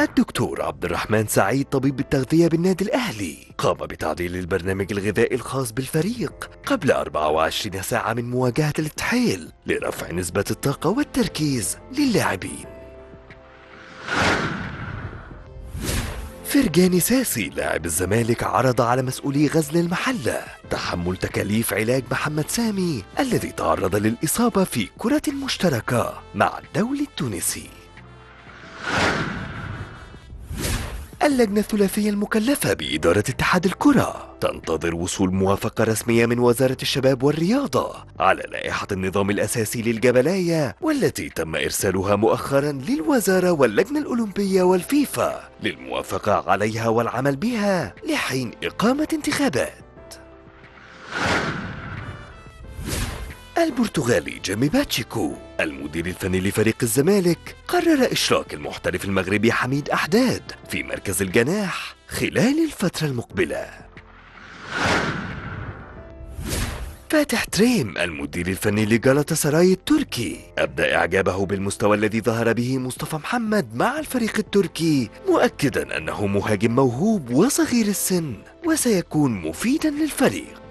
الدكتور عبد الرحمن سعيد طبيب التغذية بالنادي الأهلي قام بتعديل البرنامج الغذائي الخاص بالفريق قبل 24 ساعة من مواجهة الاتحاد لرفع نسبة الطاقة والتركيز للاعبين. فرجاني ساسي لاعب الزمالك عرض على مسؤولي غزل المحلة تحمل تكاليف علاج محمد سامي الذي تعرض للإصابة في كرة مشتركة مع الدولي التونسي. اللجنة الثلاثية المكلفة بإدارة اتحاد الكرة تنتظر وصول موافقة رسمية من وزارة الشباب والرياضة على لائحة النظام الأساسي للجبلاية، والتي تم إرسالها مؤخرا للوزارة واللجنة الأولمبية والفيفا للموافقة عليها والعمل بها لحين إقامة انتخابات. البرتغالي جيمي باتشيكو المدير الفني لفريق الزمالك قرر إشراك المحترف المغربي حميد أحداد في مركز الجناح خلال الفترة المقبلة. فاتح تريم المدير الفني لجالاتاسراي التركي أبدى إعجابه بالمستوى الذي ظهر به مصطفى محمد مع الفريق التركي، مؤكدا أنه مهاجم موهوب وصغير السن وسيكون مفيدا للفريق.